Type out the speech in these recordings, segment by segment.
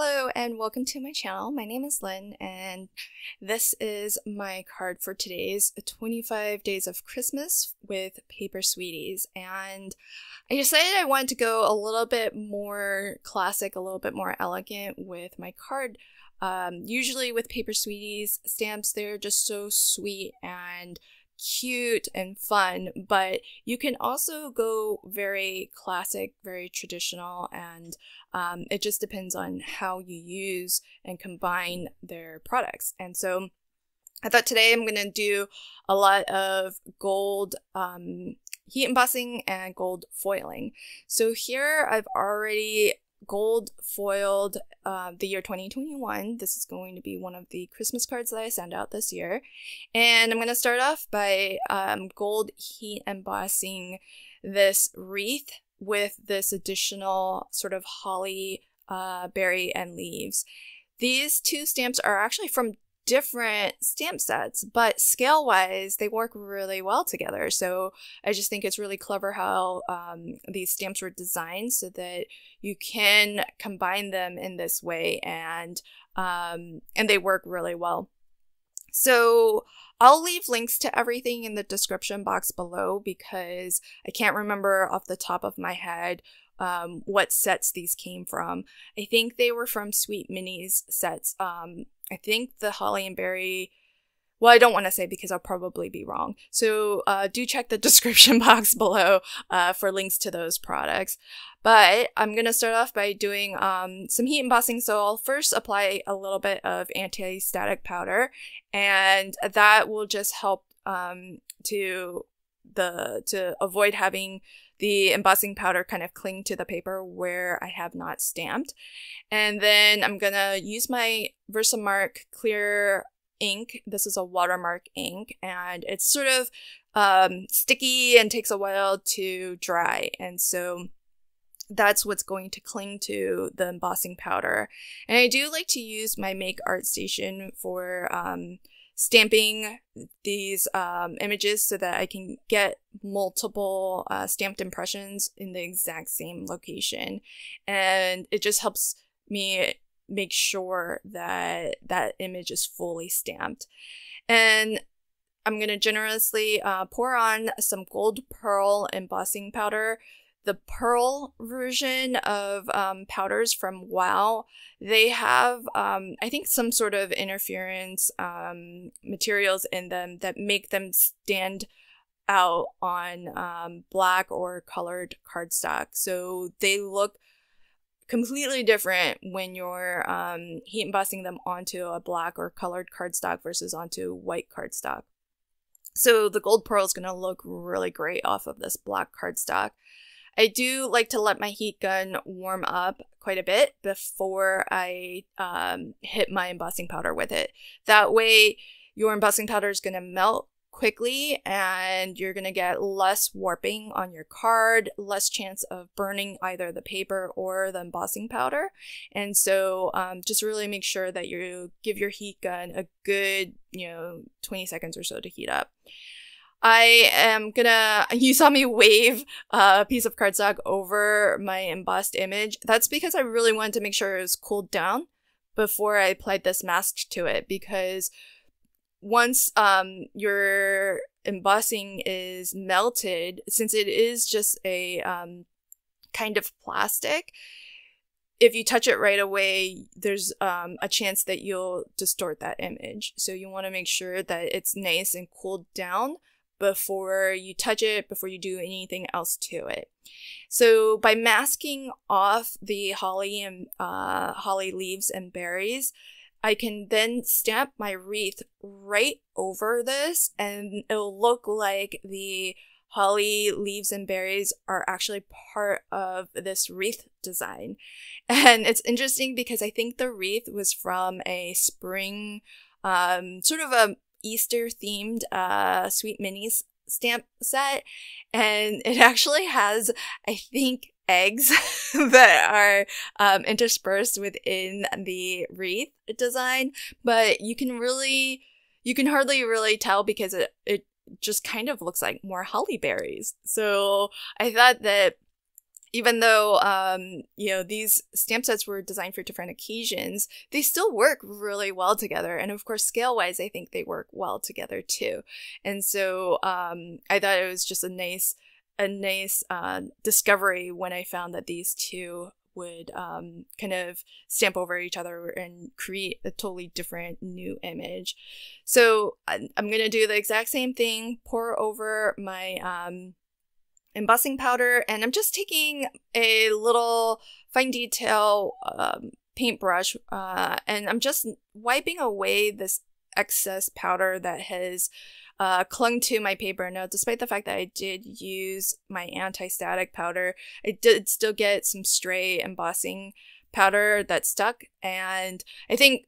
Hello and welcome to my channel. My name is Lynn and this is my card for today's 25 Days of Christmas with Paper Sweeties. And I decided I wanted to go a little bit more classic, a little bit more elegant with my card. Usually with Paper Sweeties stamps, they're just so sweet and cute and fun, but you can also go very classic, very traditional, and it just depends on how you use and combine their products. And so I thought today I'm going to do a lot of gold heat embossing and gold foiling. So here I've already gold foiled the year 2021. This is going to be one of the Christmas cards that I send out this year. And I'm going to start off by gold heat embossing this wreath with this additional sort of holly, berry, and leaves. These two stamps are actually from different stamp sets, but scale-wise, they work really well together. So I just think it's really clever how these stamps were designed so that you can combine them in this way, and they work really well. So I'll leave links to everything in the description box below because I can't remember off the top of my head what sets these came from. I think they were from Sweet Minnie's sets. I think the holly and berry, well, I don't want to say because I'll probably be wrong. So do check the description box below for links to those products. But I'm going to start off by doing some heat embossing. So I'll first apply a little bit of anti-static powder, and that will just help to avoid having the embossing powder kind of cling to the paper where I have not stamped. And then I'm gonna use my VersaMark clear ink. This is a watermark ink, and it's sort of sticky and takes a while to dry, and so that's what's going to cling to the embossing powder. And I do like to use my Make Art Station for stamping these images so that I can get multiple stamped impressions in the exact same location, and it just helps me make sure that that image is fully stamped. And I'm going to generously pour on some gold pearl embossing powder. The pearl version of powders from Wow, they have I think some sort of interference materials in them that make them stand out on black or colored cardstock, so they look completely different when you're heat embossing them onto a black or colored cardstock versus onto white cardstock. So the gold pearl is going to look really great off of this black cardstock. I do like to let my heat gun warm up quite a bit before I hit my embossing powder with it. That way your embossing powder is going to melt quickly and you're going to get less warping on your card, less chance of burning either the paper or the embossing powder. And so just really make sure that you give your heat gun a good, 20 seconds or so to heat up. I am gonna, you saw me wave a piece of cardstock over my embossed image. That's because I really wanted to make sure it was cooled down before I applied this mask to it, because once your embossing is melted, since it is just a kind of plastic, if you touch it right away, there's a chance that you'll distort that image. So you want to make sure that it's nice and cooled down before you touch it, before you do anything else to it. So by masking off the holly and holly leaves and berries, I can then stamp my wreath right over this, and it'll look like the holly leaves and berries are actually part of this wreath design. And it's interesting because I think the wreath was from a spring sort of a Easter themed Sweet Minnie's stamp set, and it actually has, I think, eggs that are interspersed within the wreath design, but you can hardly really tell because it just kind of looks like more holly berries. So I thought that even though, you know, these stamp sets were designed for different occasions, they still work really well together. And of course, scale-wise, I think they work well together too. And so I thought it was just a nice discovery when I found that these two would kind of stamp over each other and create a totally different new image. So I'm going to do the exact same thing, pour over my embossing powder, and I'm just taking a little fine detail paintbrush and I'm just wiping away this excess powder that has clung to my paper. Now, despite the fact that I did use my anti-static powder, I did still get some stray embossing powder that stuck. And I think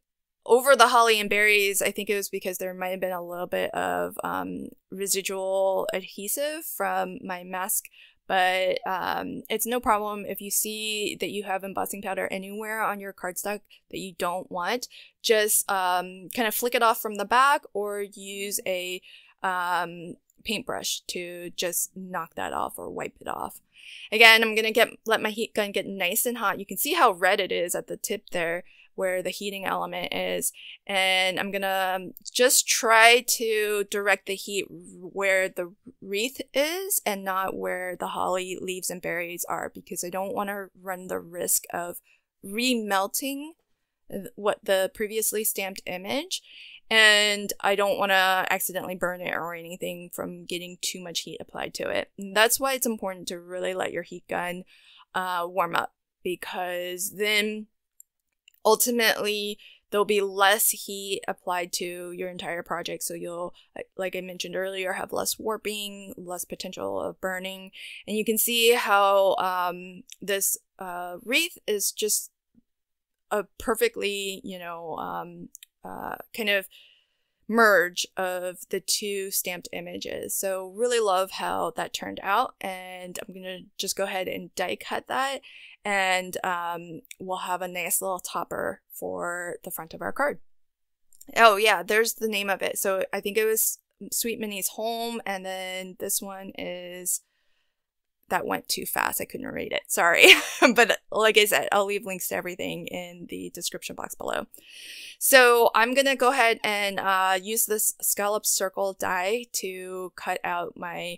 over the holly and berries, I think it was because there might have been a little bit of residual adhesive from my mask. But it's no problem if you see that you have embossing powder anywhere on your cardstock that you don't want. Just kind of flick it off from the back or use a paintbrush to just knock that off or wipe it off. Again, I'm going to let my heat gun get nice and hot. You can see how red it is at the tip there where the heating element is. And I'm going to just try to direct the heat where the wreath is and not where the holly leaves and berries are, because I don't want to run the risk of remelting what the previously stamped image. And I don't want to accidentally burn it or anything from getting too much heat applied to it. And that's why it's important to really let your heat gun warm up, because then ultimately, there'll be less heat applied to your entire project, so you'll, like I mentioned earlier, have less warping, less potential of burning. And you can see how this wreath is just a perfectly, you know, kind of merge of the two stamped images. So really love how that turned out, and I'm gonna just go ahead and die cut that, and we'll have a nice little topper for the front of our card. Oh yeah, there's the name of it. So I think it was Sweet Minnie's Home, and then this one is That Went Too Fast. I couldn't read it, sorry. But like I said, I'll leave links to everything in the description box below. So I'm gonna go ahead and use this scallop circle die to cut out my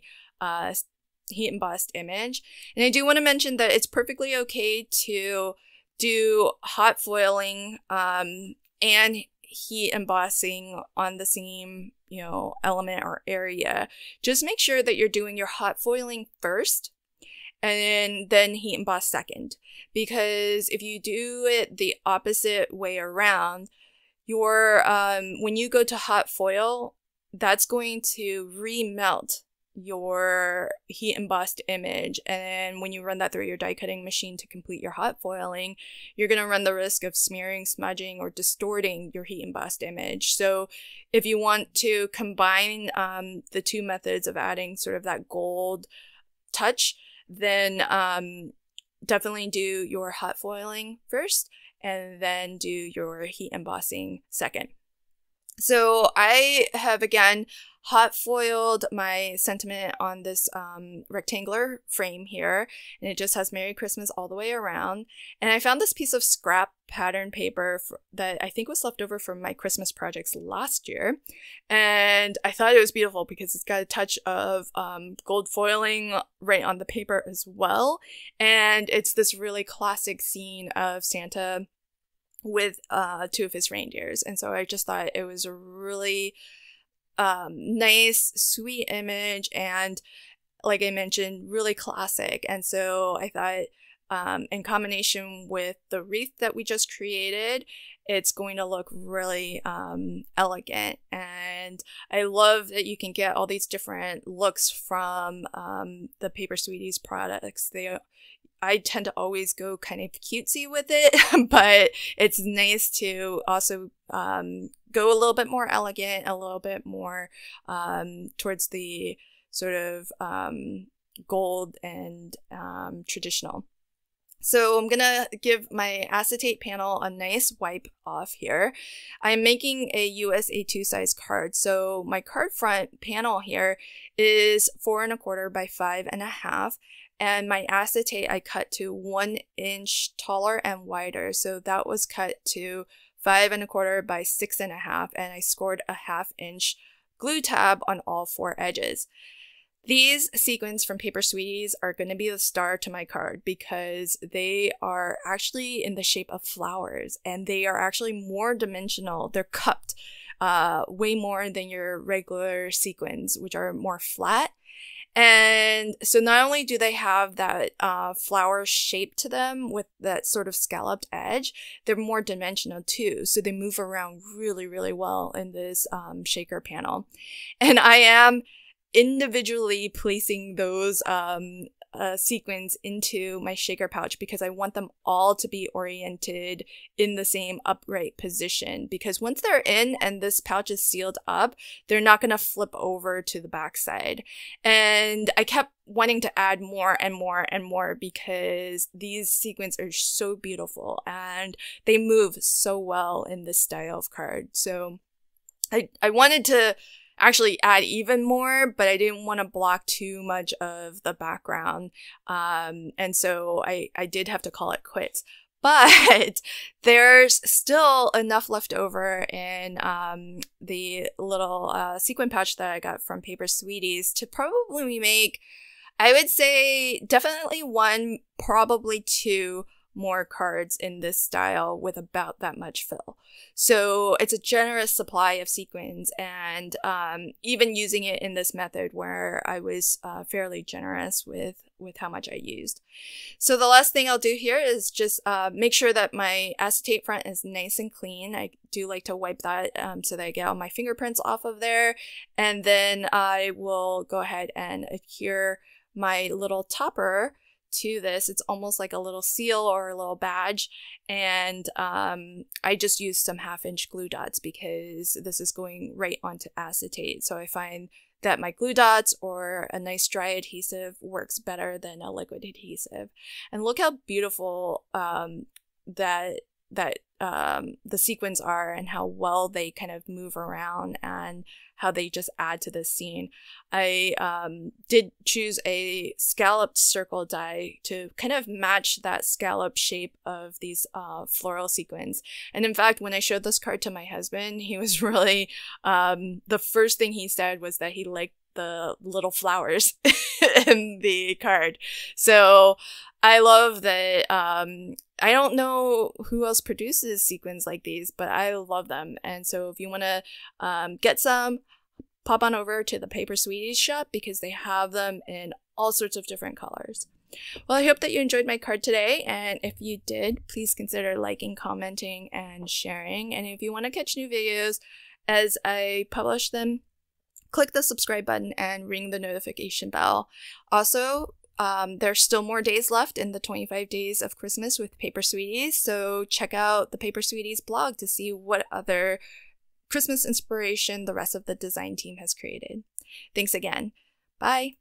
heat embossed image. And I do want to mention that it's perfectly okay to do hot foiling and heat embossing on the same, you know, element or area. Just make sure that you're doing your hot foiling first and then heat emboss second, because if you do it the opposite way around, your when you go to hot foil, that's going to remelt your heat embossed image, and when you run that through your die cutting machine to complete your hot foiling, you're going to run the risk of smearing, smudging, or distorting your heat embossed image. So if you want to combine the two methods of adding sort of that gold touch, then definitely do your hot foiling first and then do your heat embossing second. So I have, again, hot foiled my sentiment on this rectangular frame here, and it just has Merry Christmas all the way around. And I found this piece of scrap pattern paper that I think was left over from my Christmas projects last year. And I thought it was beautiful because it's got a touch of gold foiling right on the paper as well. And it's this really classic scene of Santa with two of his reindeers, and so I just thought it was a really nice, sweet image, and like I mentioned, really classic. And so I thought in combination with the wreath that we just created, it's going to look really elegant. And I love that you can get all these different looks from the Paper Sweeties products. I tend to always go kind of cutesy with it, but it's nice to also go a little bit more elegant, a little bit more towards the sort of gold and traditional. So I'm gonna give my acetate panel a nice wipe off here. I'm making a US A2 size card. So my card front panel here is 4 1/4 by 5 1/2. and my acetate I cut to 1 inch taller and wider, so that was cut to 5 1/4 by 6 1/2, and I scored a 1/2 inch glue tab on all 4 edges. These sequins from Paper Sweeties are going to be the star to my card because they are actually in the shape of flowers, and they are actually more dimensional. They're cupped way more than your regular sequins, which are more flat. And so not only do they have that flower shape to them with that sort of scalloped edge, they're more dimensional too. So they move around really, really well in this shaker panel. And I am individually placing those sequins into my shaker pouch because I want them all to be oriented in the same upright position, because once they're in and this pouch is sealed up, they're not going to flip over to the backside. And I kept wanting to add more and more and more because these sequins are so beautiful and they move so well in this style of card. So I wanted to actually add even more, but I didn't want to block too much of the background, and so I did have to call it quits. But there's still enough left over in the little sequin pouch that I got from Paper Sweeties to probably make, I would say, definitely 1, probably 2 more cards in this style with about that much fill. So it's a generous supply of sequins, and even using it in this method where I was fairly generous with how much I used. So the last thing I'll do here is just make sure that my acetate front is nice and clean. I do like to wipe that so that I get all my fingerprints off of there, and then I will go ahead and adhere my little topper to this. It's almost like a little seal or a little badge, and I just used some 1/2 inch glue dots because this is going right onto acetate, so I find that my glue dots or a nice dry adhesive works better than a liquid adhesive. And look how beautiful the sequins are, and how well they kind of move around and how they just add to the scene. I did choose a scalloped circle die to kind of match that scallop shape of these floral sequins. And in fact, when I showed this card to my husband, he was really, the first thing he said was that he liked the little flowers in the card. So I love that. I don't know who else produces sequins like these, but I love them. And so if you want to get some, pop on over to the Paper Sweeties shop because they have them in all sorts of different colors. Well, I hope that you enjoyed my card today, and if you did, please consider liking, commenting, and sharing. And if you want to catch new videos as I publish them, click the subscribe button and ring the notification bell. Also, there's still more days left in the 25 days of Christmas with Paper Sweeties, so check out the Paper Sweeties blog to see what other Christmas inspiration the rest of the design team has created. Thanks again. Bye!